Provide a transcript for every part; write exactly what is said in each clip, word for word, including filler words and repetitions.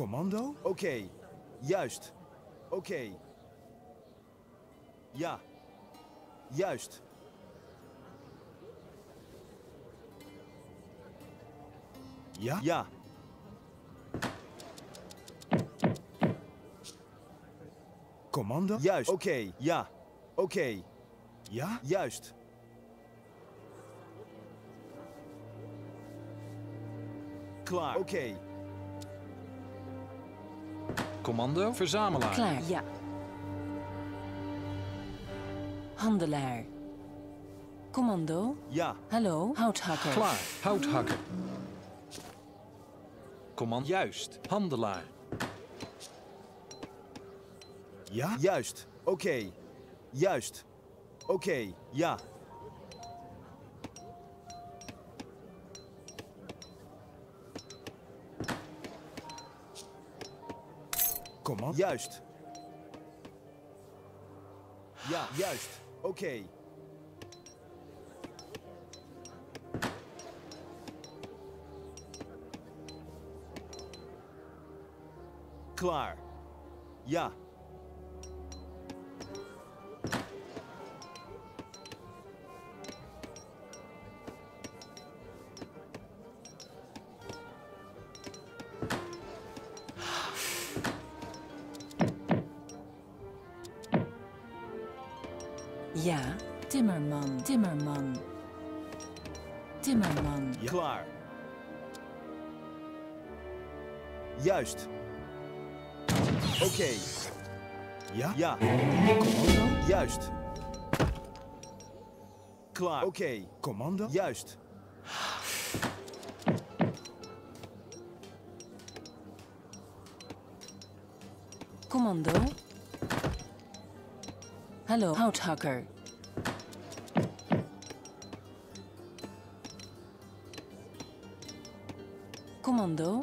Commando? Oké, okay. Juist. Oké. Okay. Ja. Juist. Ja? Ja. Commando? Juist. Oké, okay. Ja. Oké. Okay. Ja? Juist. Klaar. Oké. Okay. Commando? Verzamelaar. Klaar, ja. Handelaar. Commando? Ja. Hallo? Houthakker. Klaar. Houthakker. Commando? Juist. Handelaar. Ja? Juist. Oké. Okay. Juist. Oké. Okay. Ja. Commando? Juist. Ja, juist. Oké. Okay. Klaar. Ja. Ja, timmerman, timmerman, timmerman. Ja. Klaar. Juist. Oké. Okay. Ja? Ja. Commando? Juist. Klaar. Oké. Okay. Commando? Juist. Commando? Hallo, houthakker. Commando?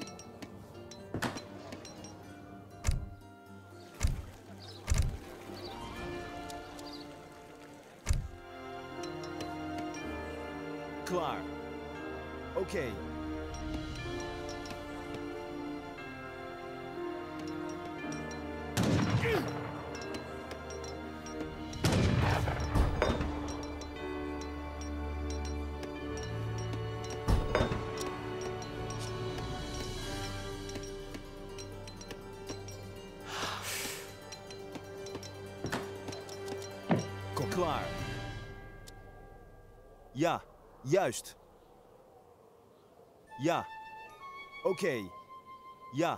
Klaar. Oké. Okay. Klaar. Ja, juist. Ja. Oké. Okay. Ja.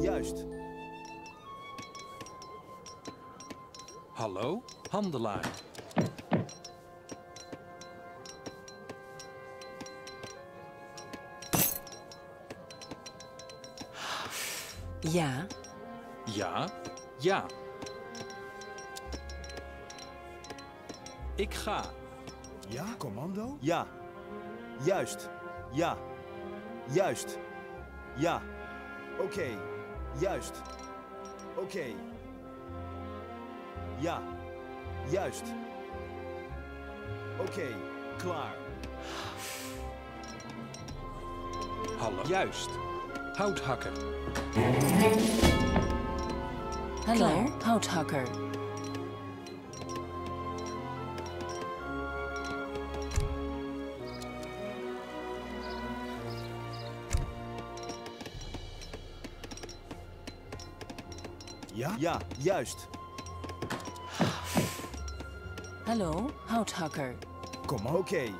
Juist. Hallo, handelaar. Ja. Ja. Ja. Ik ga. Ja, commando? Ja. Juist. Ja. Juist. Ja. Oké. Okay. Juist. Oké. Okay. Ja. Juist. Oké. Okay. Klaar. Hallo. Juist. Houthakker. Hallo, houthakker. Ja? Ja, juist. Hallo, houthakker. Kom op. Oké. Okay.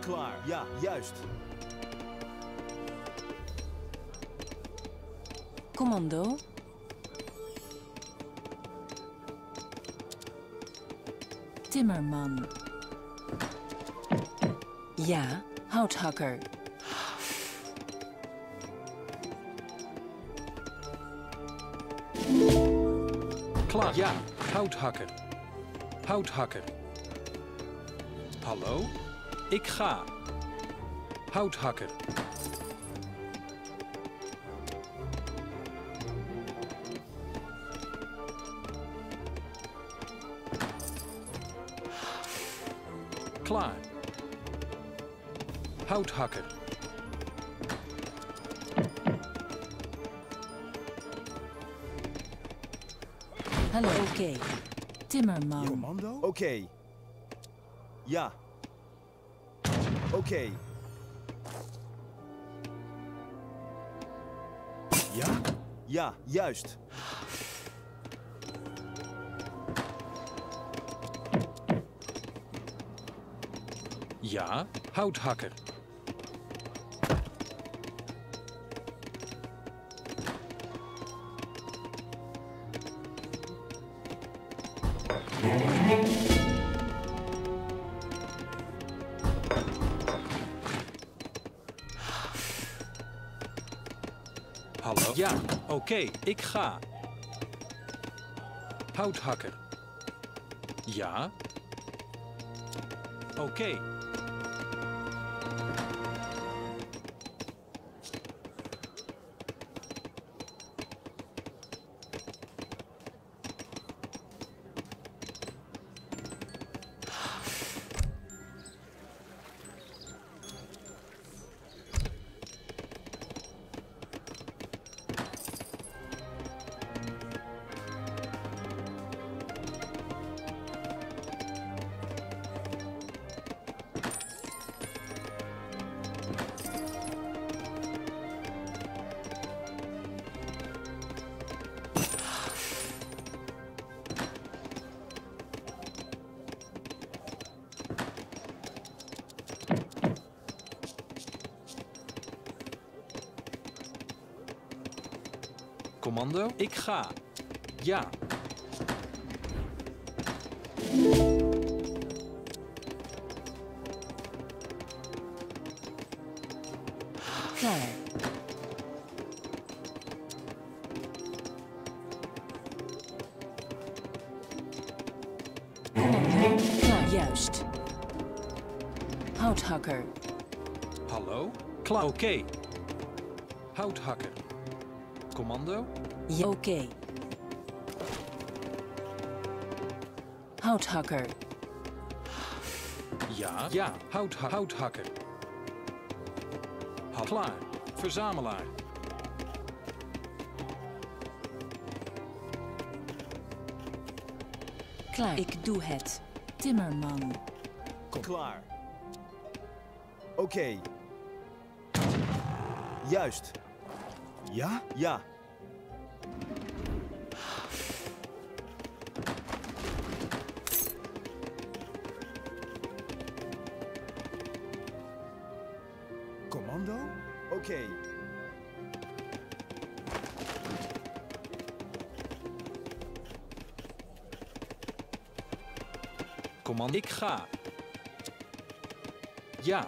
Klaar. Ja, juist. Commando. Timmerman. Ja, houthakker. Klaar. Ja, houthakker. Houthakker. Hallo, ik ga. Houthakker. Klaar. Houthakker. Hello. Okay. Timmerman. Commando? Okay. Yeah. Okay. Ja? Ja, juist. Ja, houthakker. Hallo? Ja, oké, okay, ik ga. Houthakker. Ja. Oké. Okay. Commando, ik ga. Ja. Klaar. Klaar, juist. Houthakker. Hallo? Klaar, oké. Okay. Houthakker. Commando? Ja, oké. Okay. Houthakker. Ja, ja, hout, houthakker. Ha klaar, verzamelaar. Klaar, ik doe het. Timmerman. Kom. Klaar. Oké. Okay. Juist. Ja? Ja. Commando? Oké. Okay. Commando, ik ga. Ja.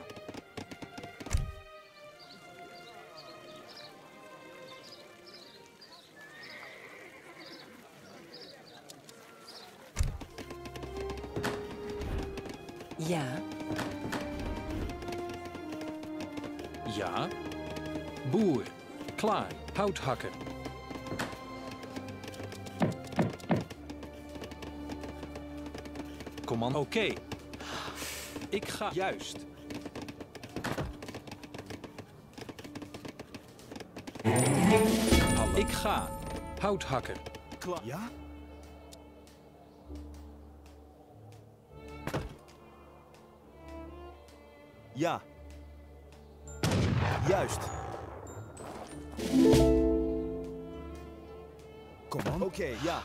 Ja. Ja. Boer. Klaar. Houthakker. Commando. Oké. Okay. Ik ga. Juist. Hallo. Ik ga. Houthakker. Klaar. Ja? Ja. Juist. Commando? Oké, okay, ja.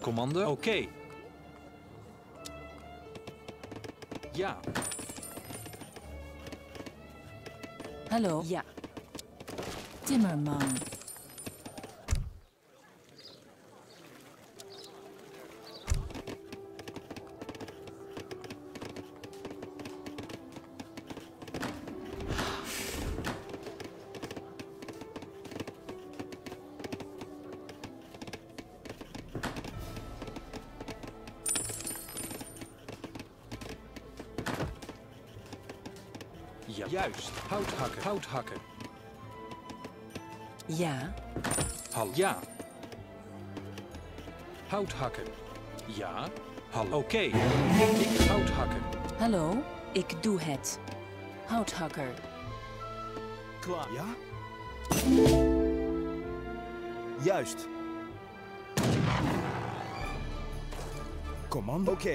Commando? Oké. Okay. Ja. Hallo? Ja. Timmerman. Ja. Juist. Houthakker. Houthakker. Ja. Hallo. Ja. Houthakker. Ja. Hallo. Oké. Okay. Ik houthakker. Hallo. Ik doe het. Houthakker. Klaar. Ja? Juist. commande. Ok.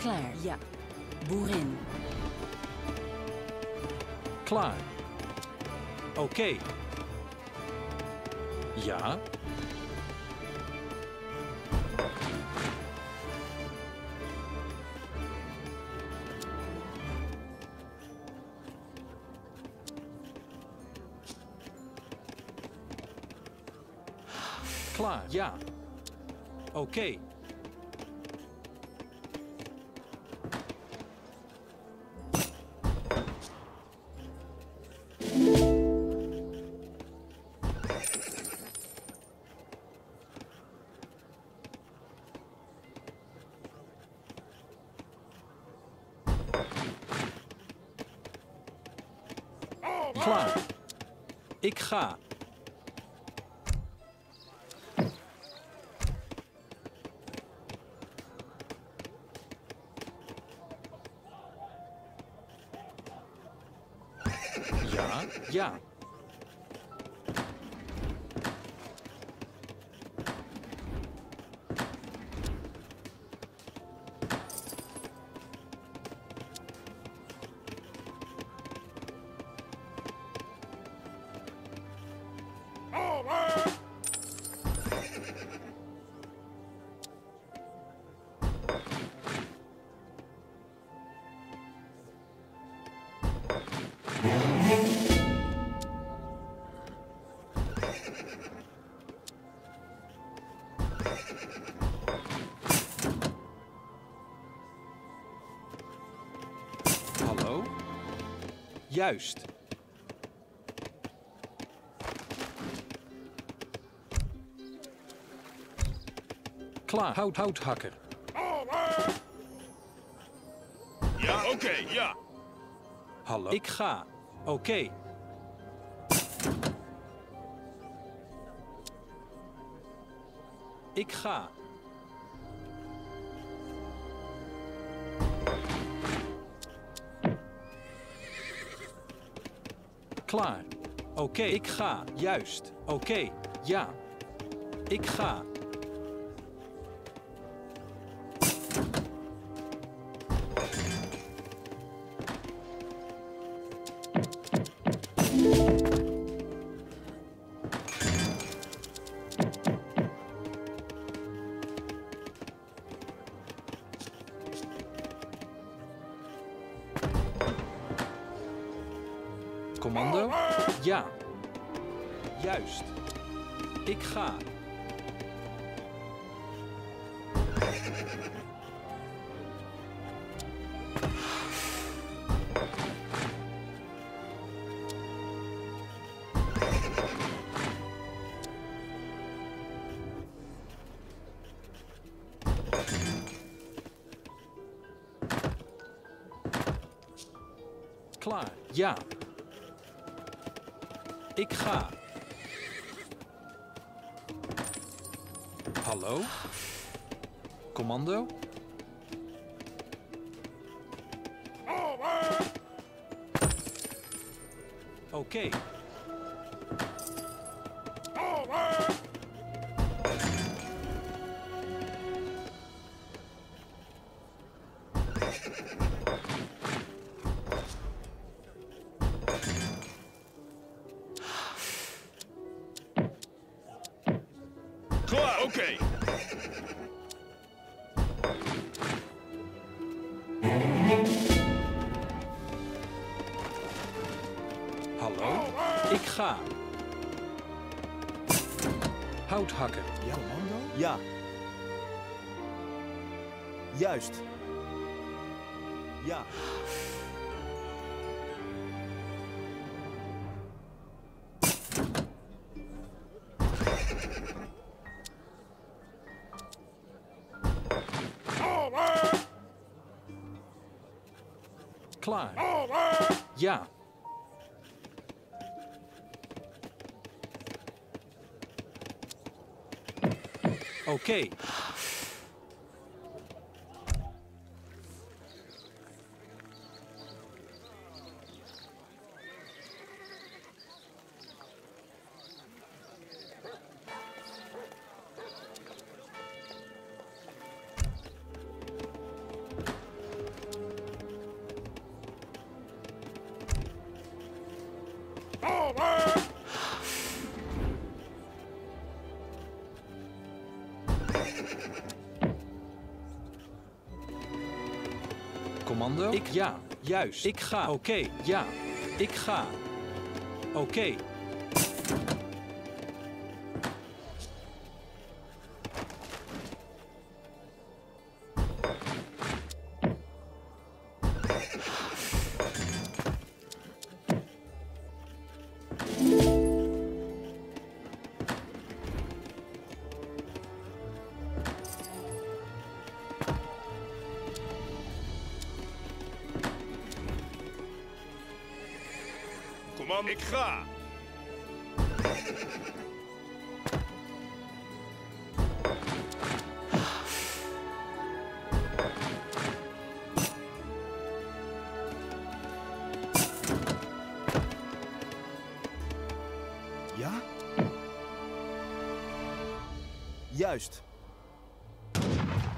Klaar, ja. Boerin. Klaar. Oké. Okay. Ja. Klaar, ja. Oké. Okay. Klaar. Ik ga. Ja, ja. Hallo? Juist. Klaar, hout, houthakker. Ja, oké, okay, ja. Hallo? Ik ga. Oké. Okay. Ik ga. Klaar. Oké, okay. Ik ga. Juist. Oké, okay. Ja. Ik ga. Commando? Ja. Juist. Ik ga. Klaar. Ja. Ik ga. Hallo? Commando? Oké. Okay. Oké. Okay. Hallo, ik ga. Hout hakken. Ja, commando? Ja. Juist. Ja. Klaar. Ja. Oké. Okay. commando? Ik, ja, juist. Ik ga. Oké, okay. Ja. Ik ga. Oké. Okay. Ik ga. Ja? Juist.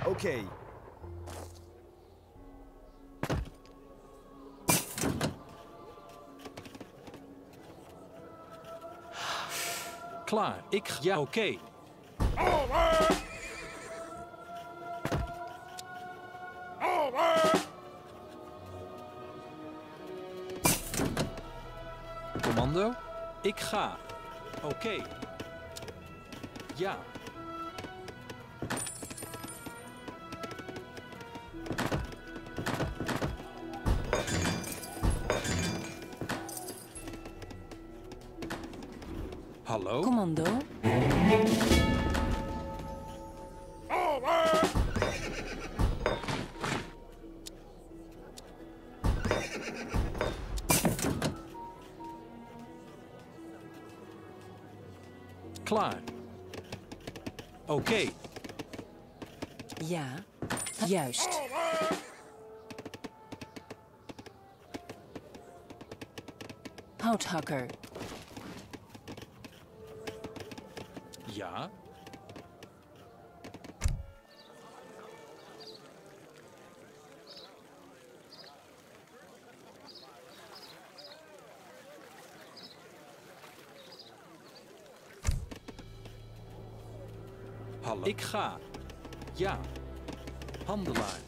Oké. Okay. Klaar. Ik ga. Ja, oké. Okay. Over! Over! Commando. Ik ga. Oké. Okay. Ja. Hallo? Commando. Over! Klaar. Oké. Okay. Ja, juist. Over! Houthakker. Ja. Hallo. Ik ga. Ja. Handelaar.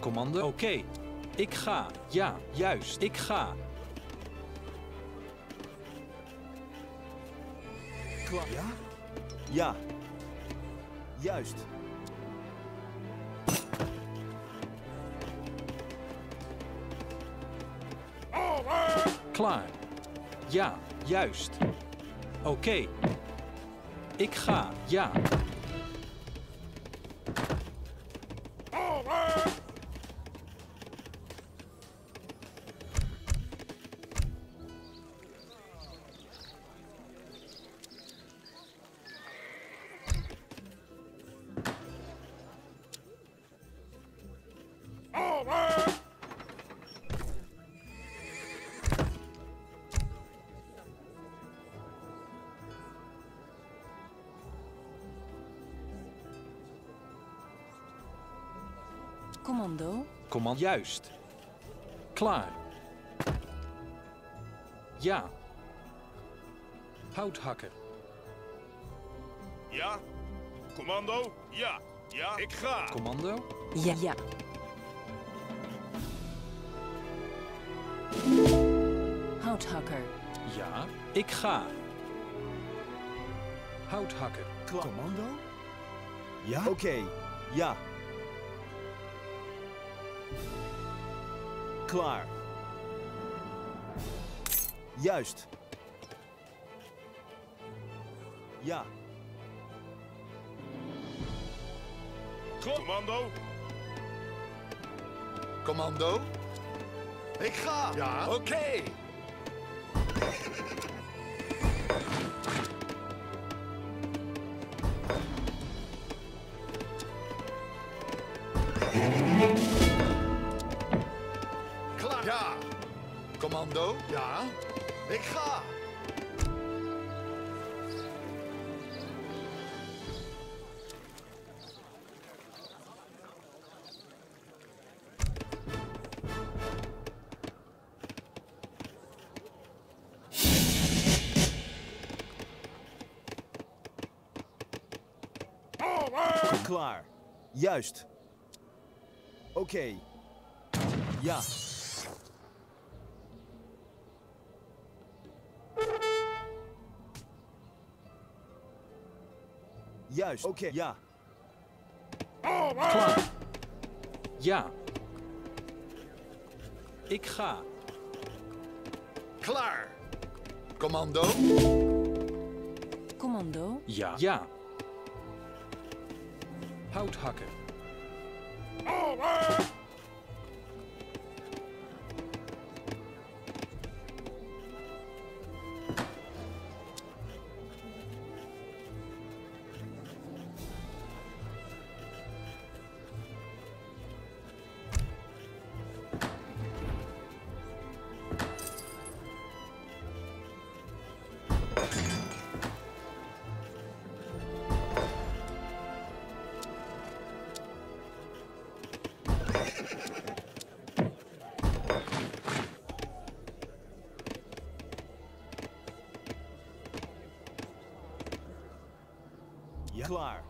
Commando. Oké. Okay. Ik ga. Ja, juist. Ik ga. Klaar. Ja? Ja. Juist. Over! Klaar. Ja, juist. Oké. Okay. Ik ga. Ja. Commando. Command. Juist. Klaar. Ja. Houthakker. Ja. Commando. Ja. Ja. Ik ga. Commando. Ja. Ja. Houthakker. Ja. Ik ga. Houthakker. Klaar. Commando. Ja. Oké. Okay. Ja. Klaar. Juist. Ja. Commando. Commando. Ik ga. Ja. Oké. Okay. Commando? Ja. Ik ga. maar klaar. Juist. Oké. Okay. Ja. Juist. Oké, okay. Ja. Klaar. Ja. Ik ga. Klaar. Commando. Commando? Ja. Ja. Hout hakken. Over. Klaar.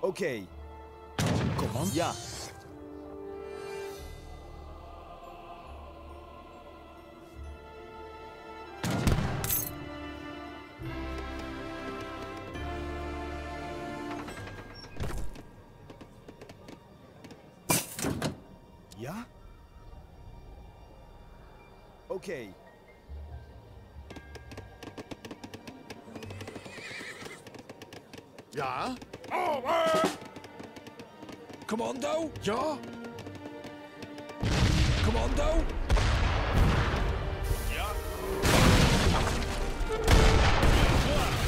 Oké. Okay. Command? Ja. Ja? Oké. Okay. Ja. Over. Commando? Ja. Commando? Ja. Klaar,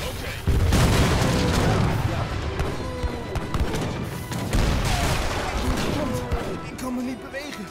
oké. Ja. Ik kan me niet bewegen.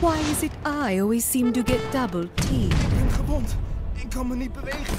Why is it I always seem to get double teamed? Ik ben gewond. Ik kan me niet bewegen.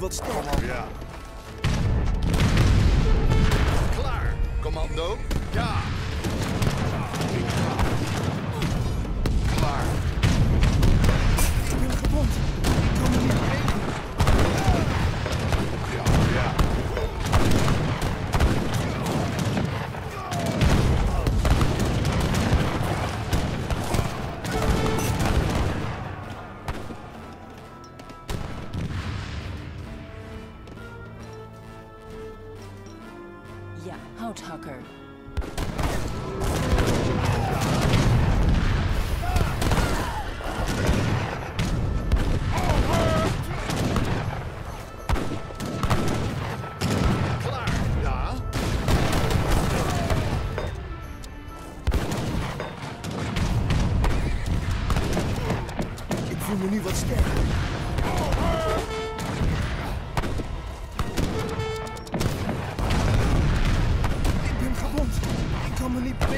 Wat stil. Ja. Klaar. Commando. Ja. Klaar. Ik ben gewond. Ik kan me niet bewegen. Ja. Ja. Ja, houthakker. Over! Whom an evil stand.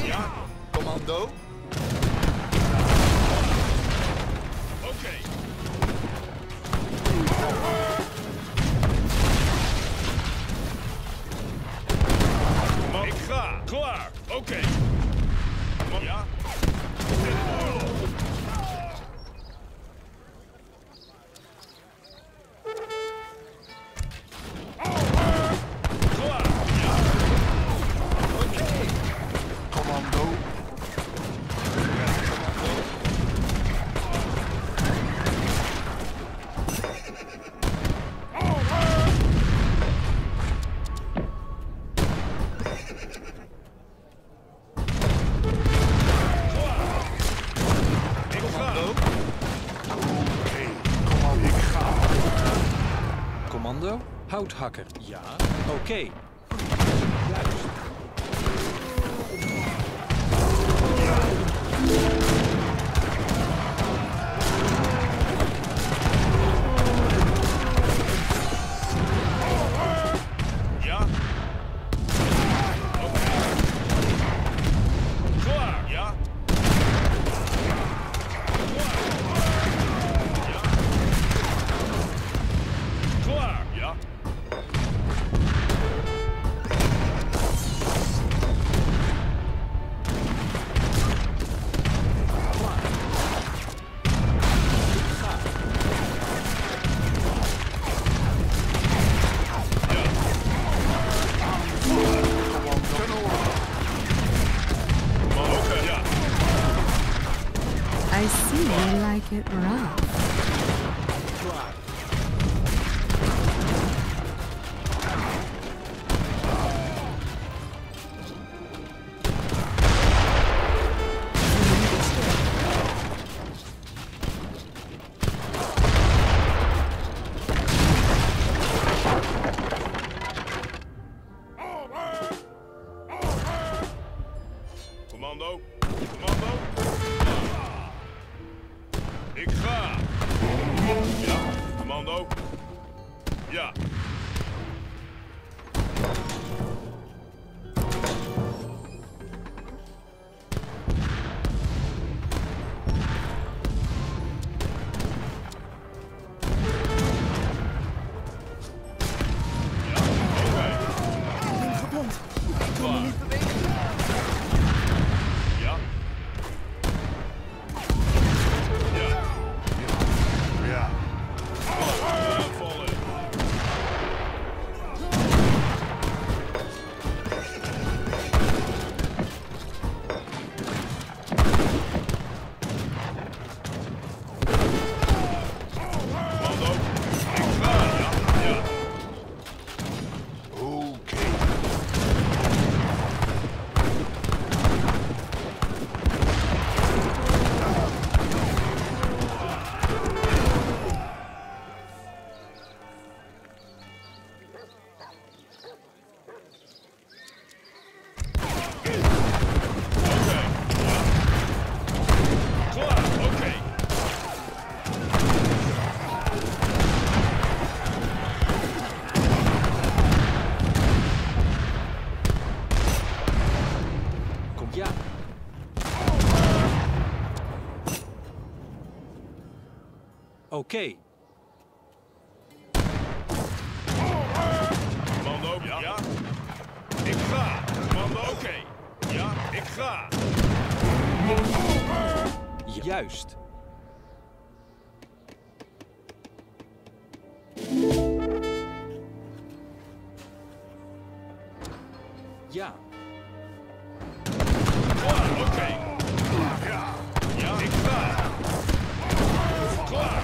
Ja, commando. Oké. Okay. Ik ga. Klaar. Oké. Okay. Ja. Houthakker. Ja. Oké. Okay. Juist. Ja. Ja. Oké. Okay. Klaar. Ja. Klaar. Ja. It right. Oké. Okay. Commando, ja. Ja. Ik ga. Commando, oké. Okay. Ja, ik ga. Juist. Ja. Klaar, oké. Okay. Ja. Ja, ik ga. Klaar.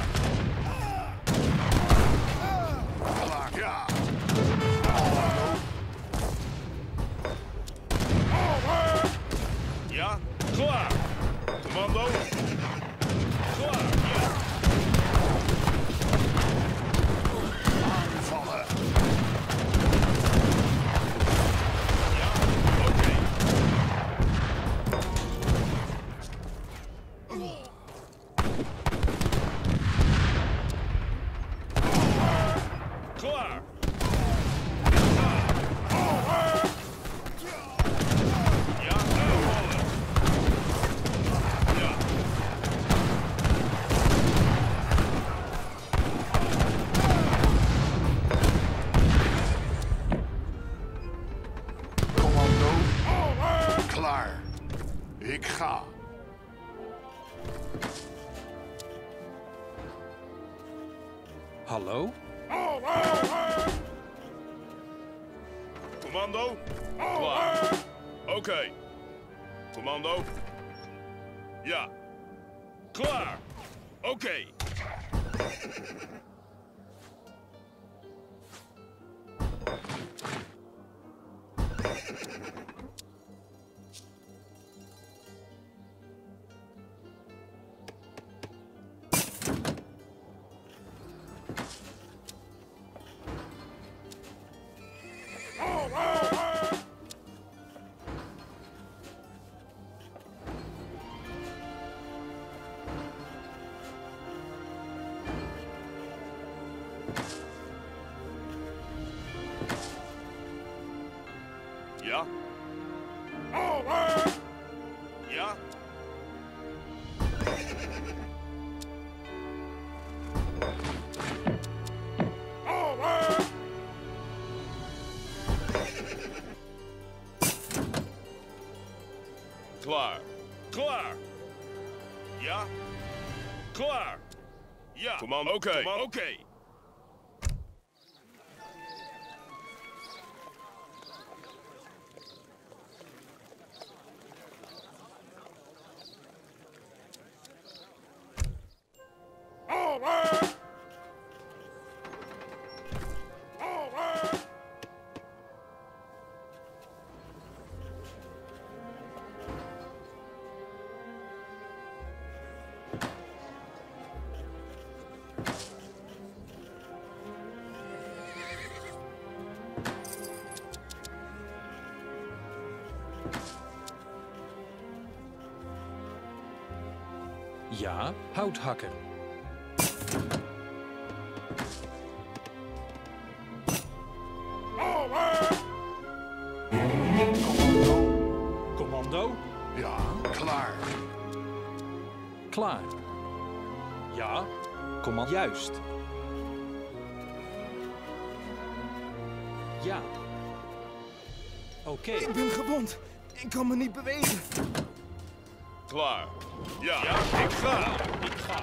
Ja, klaar! Commando! Klaar! Ja! Aanvallen! Ja, oké. Okay. klaar. Ik ga. Hallo? Commando? Klaar. Oké. Okay. Commando? Ja. Klaar. Oké. Okay. Ja? Ja? Klaar. Klaar. Ja? Klaar. Ja. Kom aan. Oké. Oké. Ja, hout hakken. Commando? Commando? Ja, klaar. Klaar. Ja, commando. Juist. Ja. Oké. Okay. Ik ben gewond. Ik kan me niet bewegen. Klaar. Ja, ja, ik ga. Ik ga.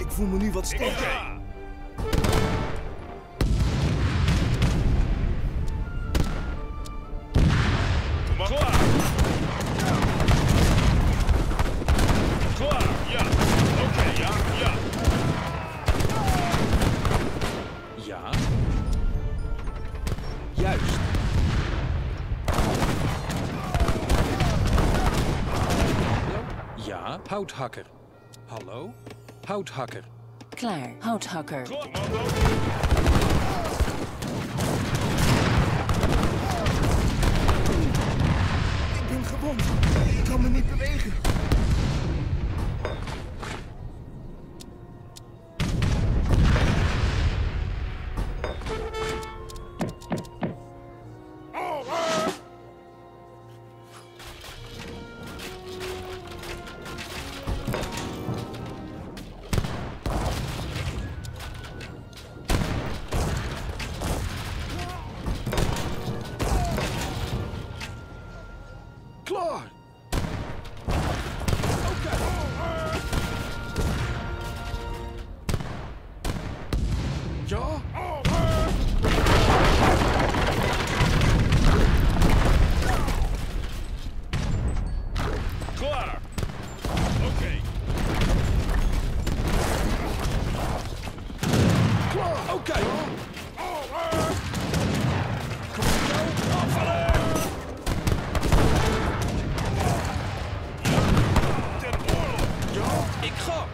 Ik voel me nu wat sterker. Okay. Kom op. Klaar. Klaar, ja. Oké, okay, ja, ja. Ja. Juist. Ja, houthakker. Hallo? Houthakker. Klaar, houthakker. Ik ben gewond. Ik kan me niet bewegen. Ik ga!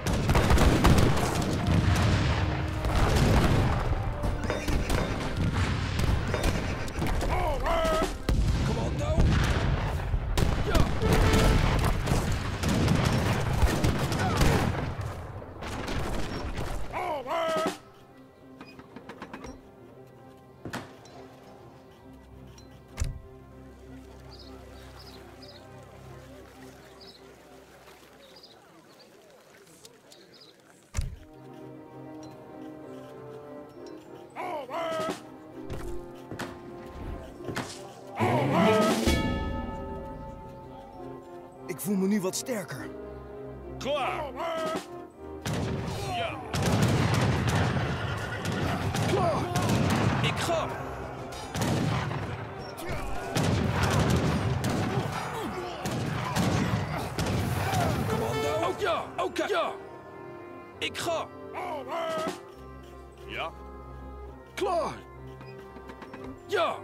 voel me nu wat sterker. Klaar! Ja! Klaar! Ik ga! Commando? Oh ja! Oké! Ja! Ik ga! Ja! Klaar! Ja!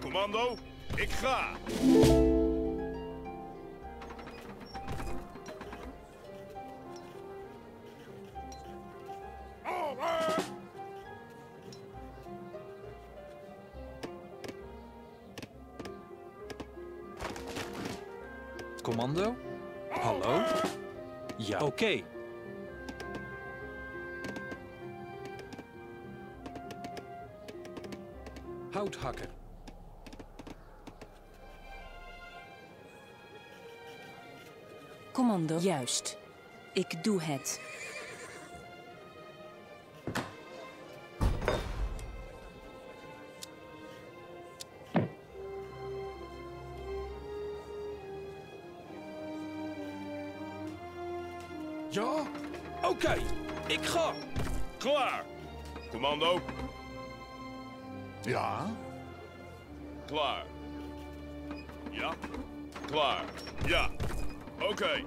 Commando, ik ga! Commando? Hallo? Ja, oké. Okay. Houthakker. Commando, juist. Ik doe het. Ja? Oké, okay. Ik ga. Klaar. Commando. Ja? Klaar. Ja? Klaar. Ja. Oké. Okay.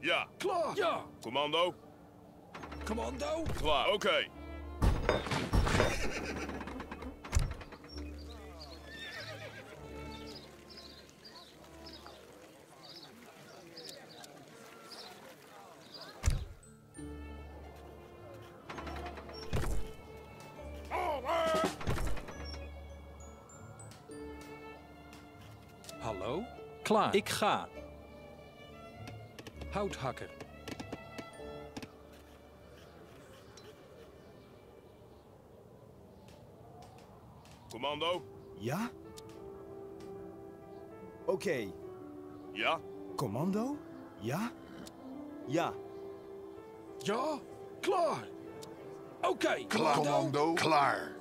Ja. Klaar. Ja. Commando. Commando. Klaar. Oké. Okay. Hallo? Klaar. Ik ga. Houthakker. Commando? Ja? Oké. Okay. Ja? Commando? Ja? Ja. Ja? Klaar. Oké. Okay. Klaar. Commando? Klaar.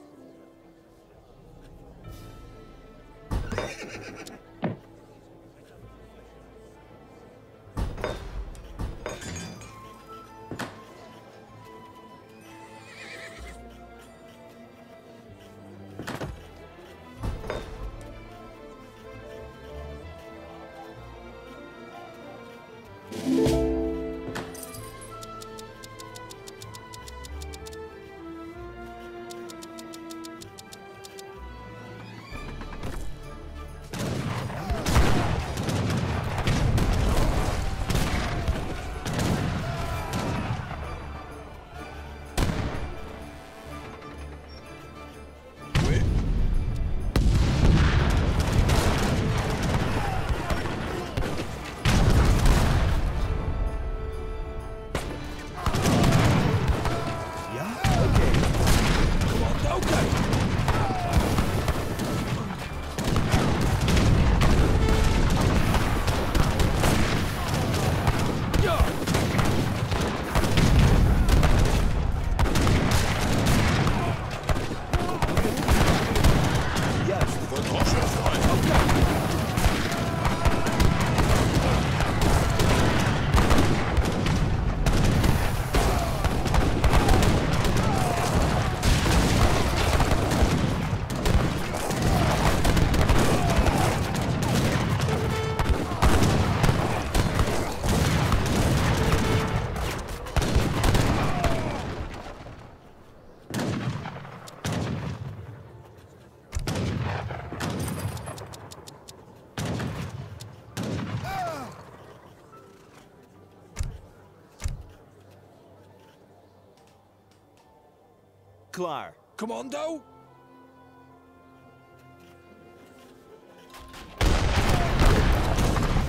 Klaar. Commando?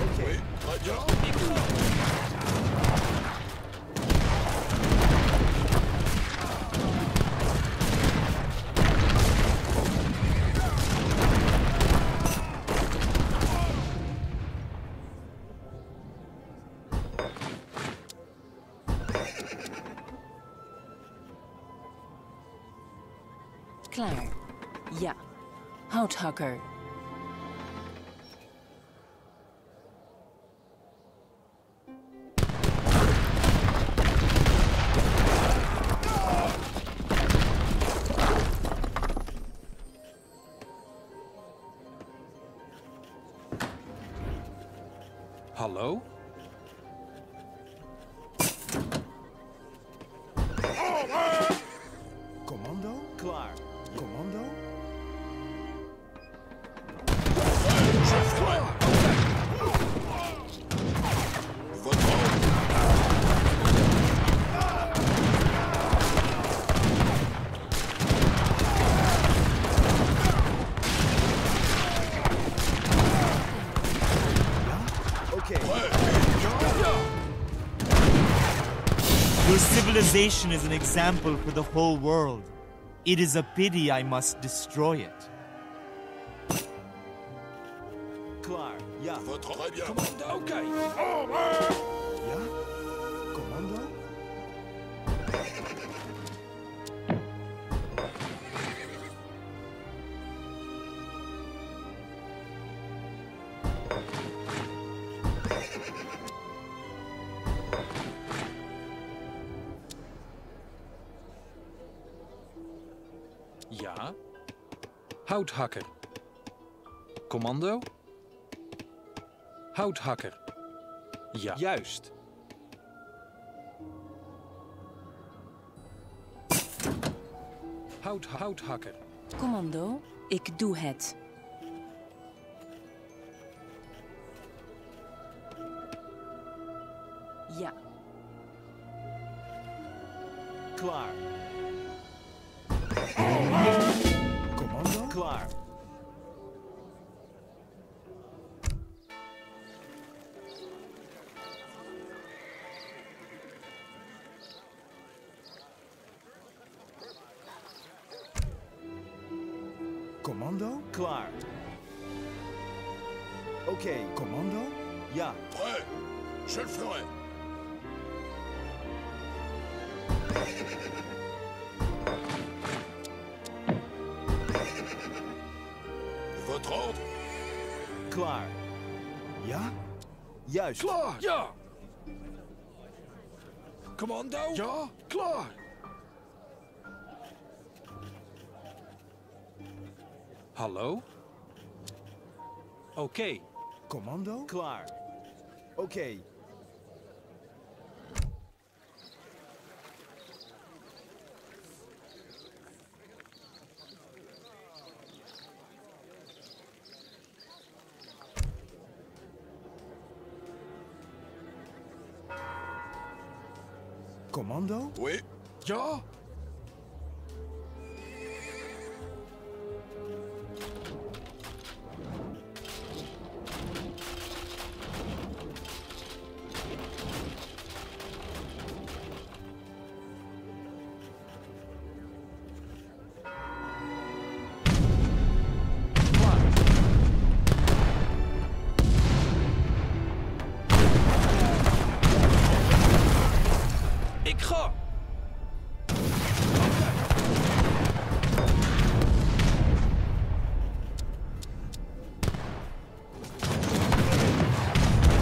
Oké. Klaar. Ja. Houthakker. civilization is an example for the whole world. It is a pity I must destroy it. Klar, ja. Votre bien. Commando, ok. Over! Ja? Commando? Ja? Houthakker. Commando? Houthakker. Ja. Juist. Hout, houthakker. Commando, ik doe het. Ja. Klaar. Commando? Klaar. Commando? Klaar. Oké, okay. Commando? Ja. Prêt, je le ferai. Votre ordre? Klaar. Ja? Juist. Klaar! Ja! Commando? Ja? Klaar! Hallo? Oké. Okay. Commando? Klaar. Oké. Okay. Commando? Oui. Ja? Commando?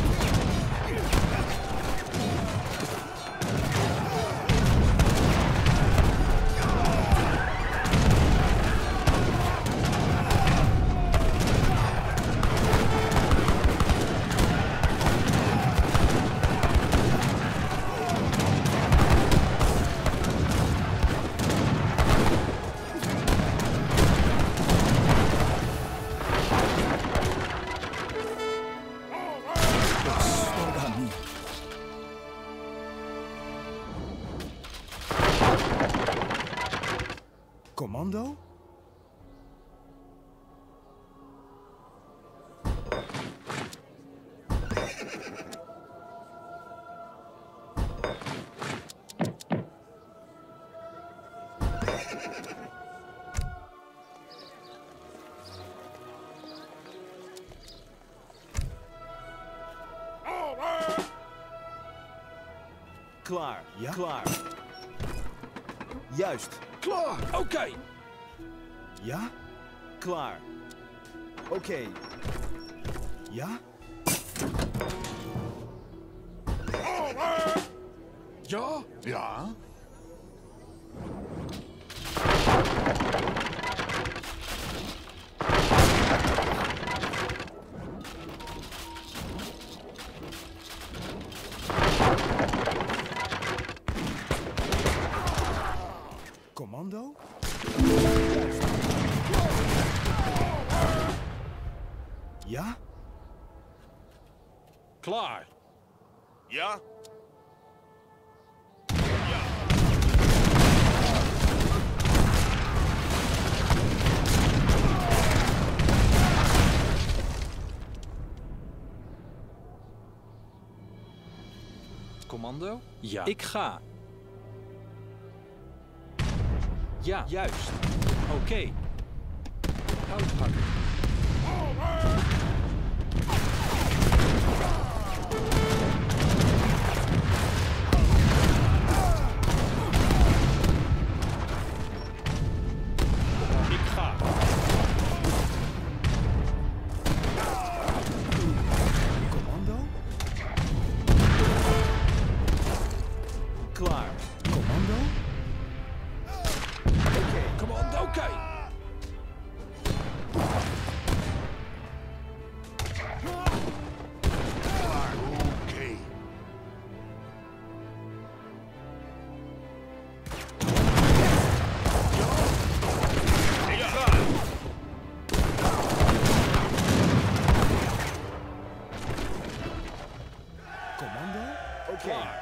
Klaar, ja? Klaar. Juist. Klaar! Oké! Okay. Ja? Klaar. Oké. Okay. Ja? Over! Ja? Ja? Commando? Ja? Klaar. Ja? Commando? Ja. Ik ga. Ja, juist. Oké. Okay. Hout hakken. Ik ga. Commando? Klaar. Commando? Oké, okay, commando, oké. Okay.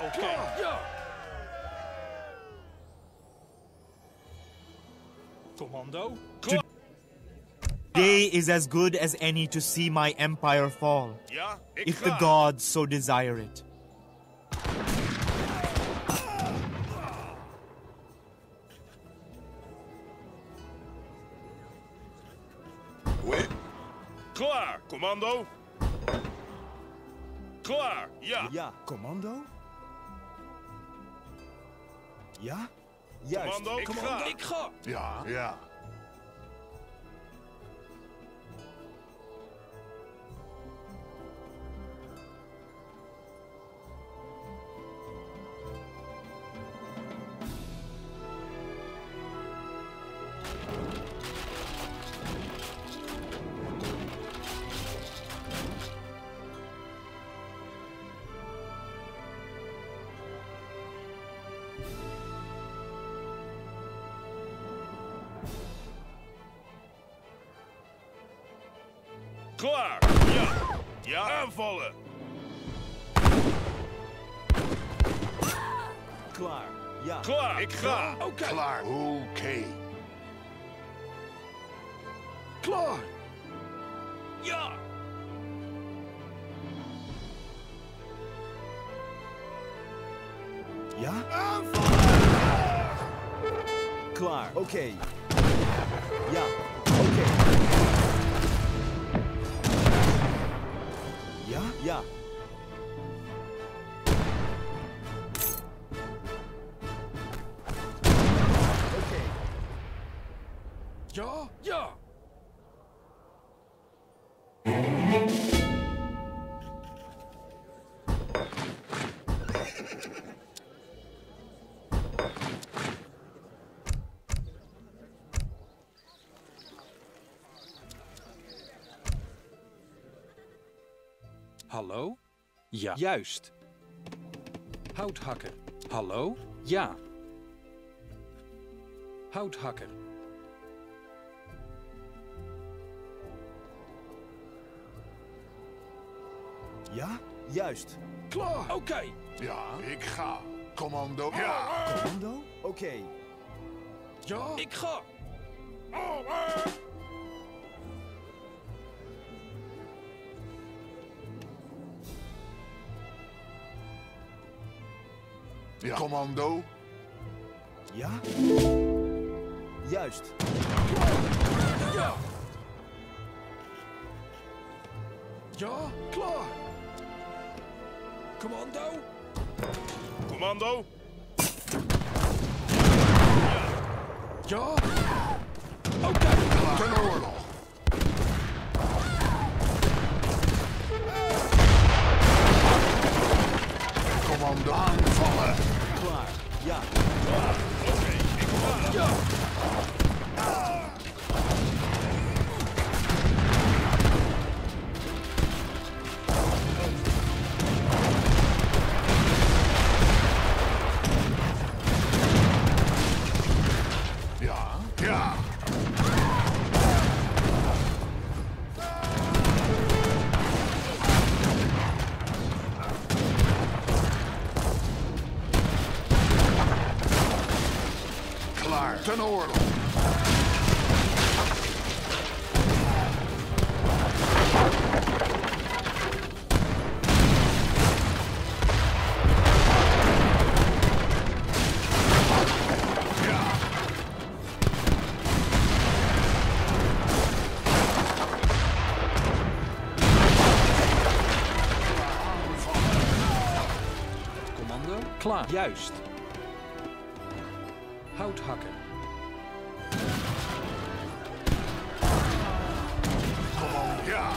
Oké, oké. Ja! Commando? Today is as good as any to see my empire fall. Yeah, if the gods so desire it. What? Klaar, commando. Klaar, ja. Ja, commando? Ja? Juist. Commando, ik commando. Ga. Ik ga. Ja, ja. Klaar! Ja! Ja! Aanvallen! Klaar! Ja! Klaar! Ik ga! Oké! Okay. Klaar! Oké! Okay. Klaar! Ja! Ja? Aanvallen! Klaar! Oké! Okay. Ja! Oké! Okay. Ja? Ja. Oké. Okay. Ja? Ja. Hallo? Ja. Juist. Hout hakken. Hallo? Ja. Hout hakken. Ja? Juist. Klaar. Oké. Okay. Ja, ik ga. Commando. Ja. Commando? Oké. Okay. Ja. Ik ga. Oh, uh. Ja. Commando. Ja? Juist. Ja. Ja, klaar. Commando. Commando. Ja. Oké. Okay. Ten oorlog. Commando. Aanvallen. Klaar, ja. Klaar, oké, okay, ik ga. Ja. Ah. Ja, ja. Ten oorlog. Ja. Klaar. Juist. Hout hakken. Oh, ja.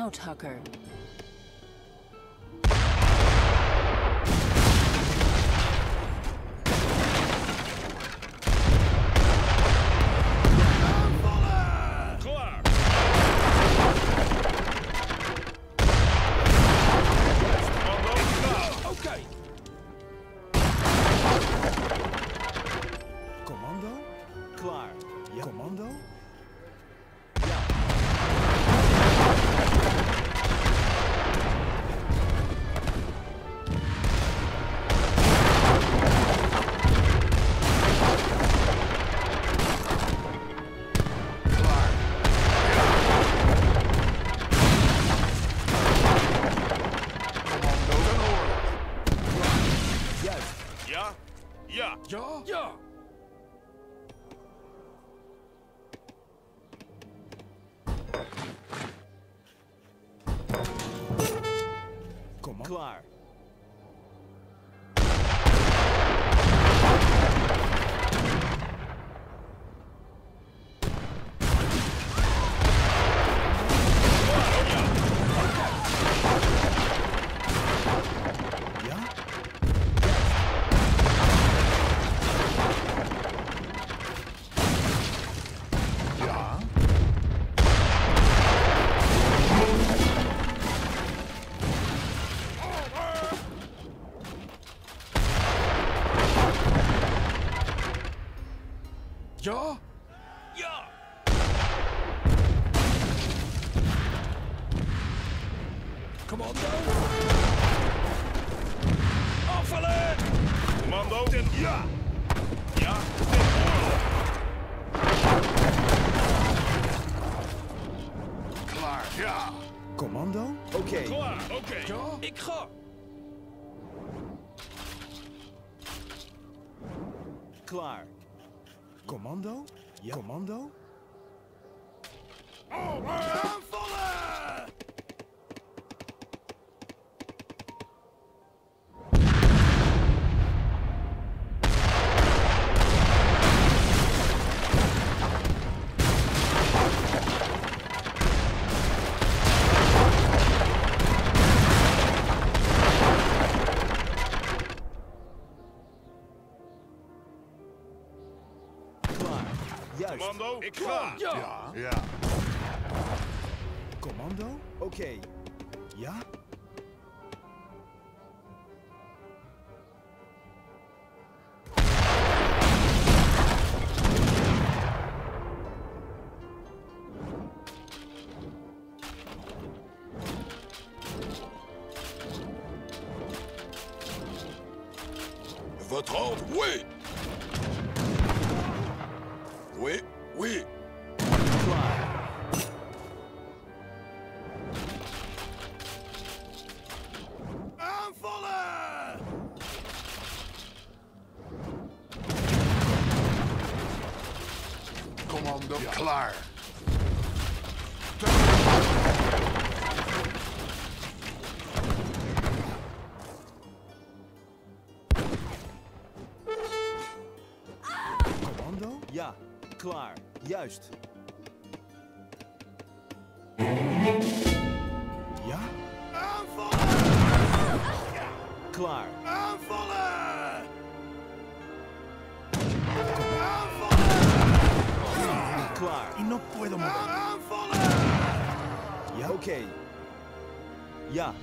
Houthakker. Klaar. Ja? Ja! Commando! Afvallen! Commando! Ten... Ja! Ja! Ten... Ja! Commando? Oké. Okay. Klaar, oké. Okay. Ja? Ik ga. Klaar. Commando? Ja. Commando? Aanvallen! Commando? Ik ga! Ja! Ja. Ja. Commando? Oké. Okay. Ja? Votre ordre? Oui! Oui, oui. Aanvallen! Commando, ja. Klaar. Commando? Ja. Klaar, juist. Ja? Aanvallen! Ja. Klaar. Aanvallen! Aanvallen! Klaar. Y no puedo mover. Aanvallen! Ja, oké. Okay. Ja.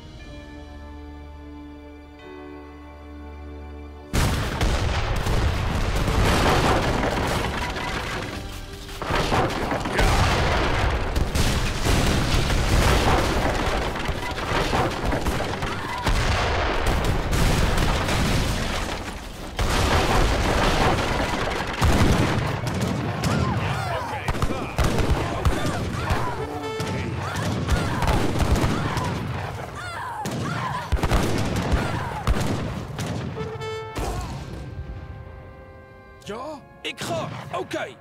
Ja? Ik ga! Oké! Okay.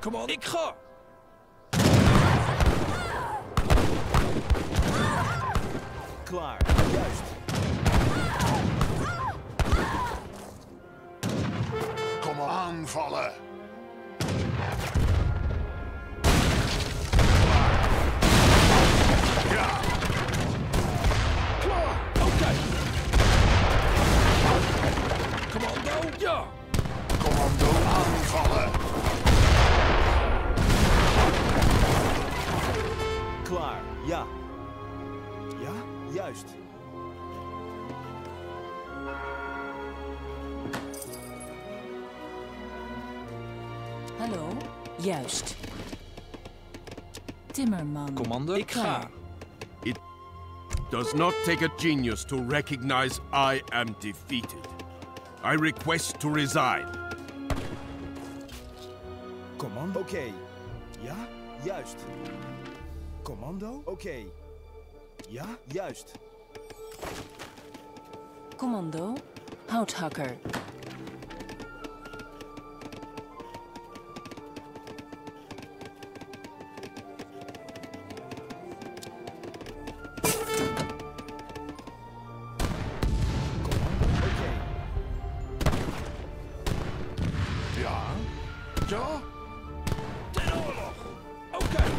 Kom op! Ik ga! Klaar, juist! Kom op, aanvallen! Klaar, ja. Ja, juist. Hallo, juist. Timmerman. Commando, ik ga. It does not take a genius to recognize I am defeated. I request to resign. Commando? Oké. Okay. Ja, juist. Commando? Oké. Okay. Ja, juist. Commando, houthakker. Commando? Oké. Okay. Ja? Ja? Ten oorlog! Oké. Okay. Ja.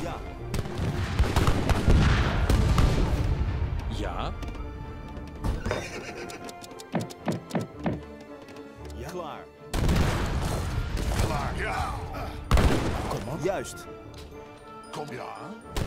Ja. Ja. Klaar. Klaar. Ja. Kom op. Juist. Kom ja.